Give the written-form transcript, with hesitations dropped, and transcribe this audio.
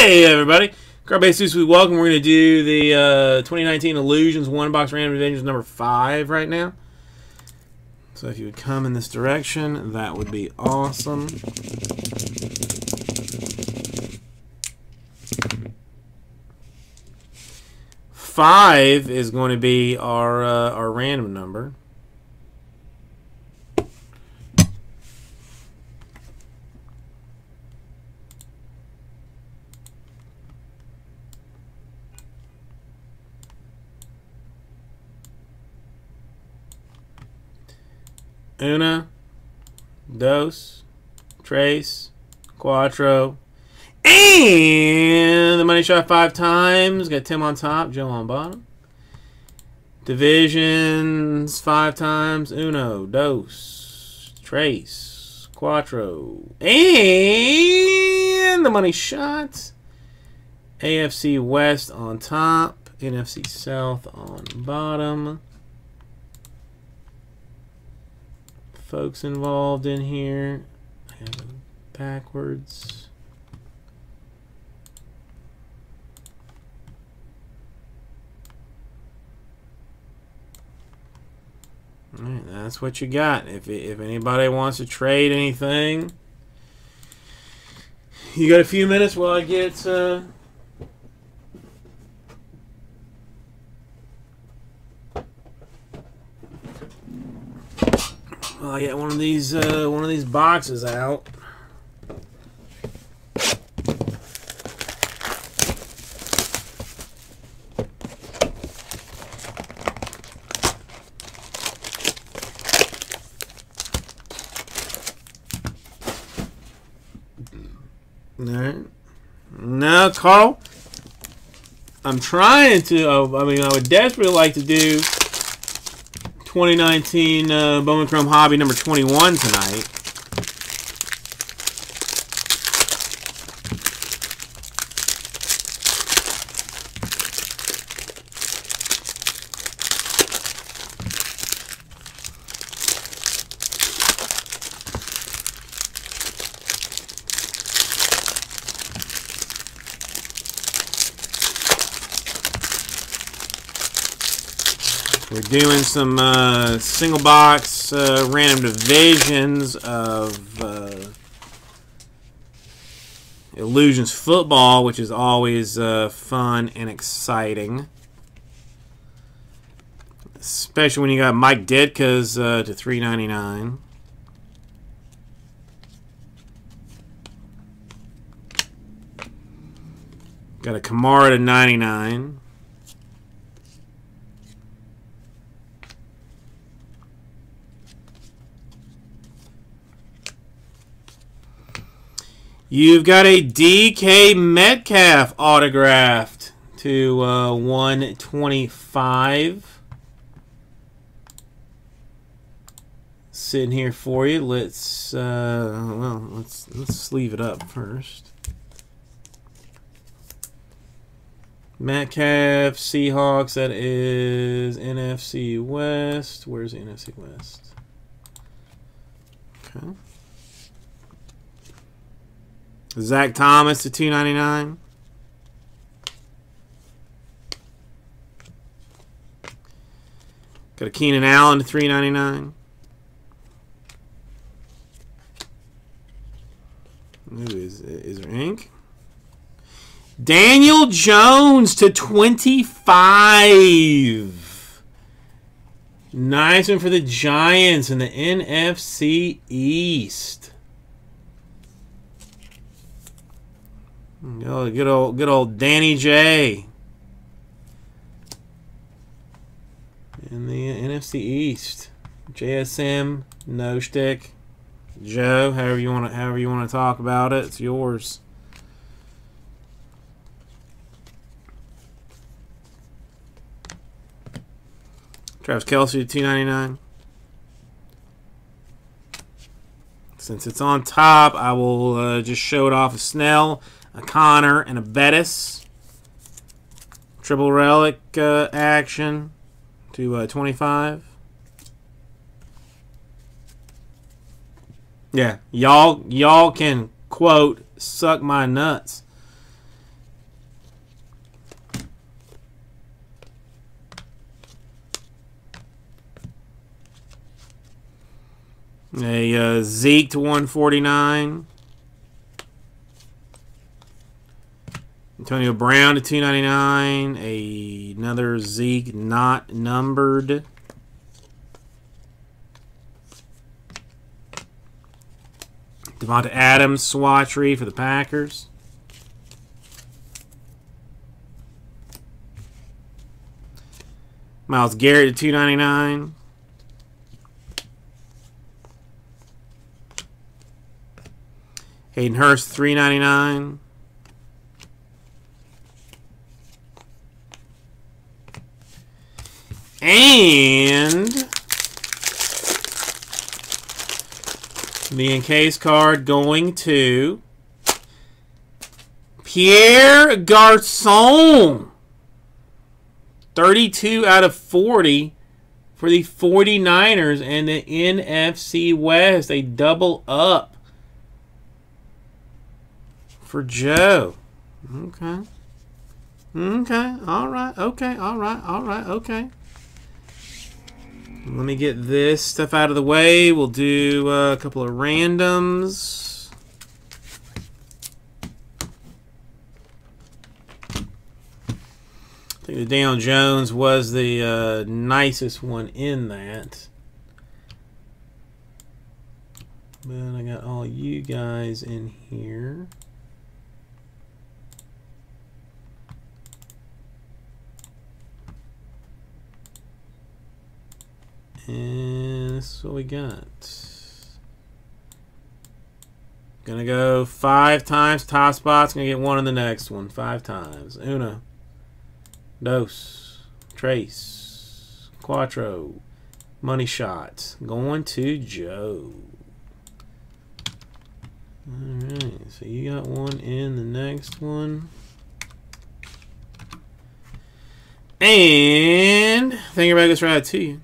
Hey everybody, Carbase, we welcome. We're going to do the 2019 Illusions one box random adventures number 5 right now. So if you would come in this direction, that would be awesome. Five is going to be our random number. Una, dos, tres, cuatro, and the money shot 5 times. Got Tim on top, Joe on bottom. Divisions 5 times. Uno, dos, tres, cuatro, and the money shot. AFC West on top, NFC South on bottom. Folks involved in here. I have it backwards. All right, that's what you got. If anybody wants to trade anything, you got a few minutes while I get. Well, I got one of these boxes out. All right. Now, Carl, I'm trying to. I would desperately like to do 2019 Bowman Chrome Hobby number 21 tonight. We're doing some single box random divisions of Illusions football, which is always fun and exciting. Especially when you got Mike Ditka's to $3.99. Got a Kamara to $99. You've got a DK Metcalf autographed to 125. Sitting here for you. Let's let's sleeve it up first. Metcalf, Seahawks. That is NFC West. Where's the NFC West? Okay. Zach Thomas to $2.99. Got a Keenan Allen to $3.99. Is there ink? Daniel Jones to $25. Nice one for the Giants in the NFC East. Oh, good old Danny J in the NFC East. JSM, no shtick, Joe. However you want to talk about it, it's yours. Travis Kelsey, $2.99. Since it's on top, I will just show it off of Snell, a Connor, and a Bettis. Triple relic action to 25. Yeah, y'all can quote suck my nuts. A Zeke to 149. Antonio Brown to 299. Another Zeke not numbered. Devonta Adams swatch read for the Packers. Miles Garrett to 299. Hayden Hurst 399. And the encased card going to Pierre Garcon. 32 out of 40 for the 49ers and the NFC West. They double up for Joe. Okay. Okay. All right. Okay. All right. All right. Okay. Let me get this stuff out of the way. We'll do a couple of randoms. I think the Daniel Jones was the nicest one in that. But I got all you guys in here. And this is what we got. Gonna go 5 times. Top spot's gonna get one in the next one. 5 times. Uno. Dos. Tres. Cuatro. Money shots. Going to Joe. Alright, so you got one in the next one. And I think everybody goes right out to you.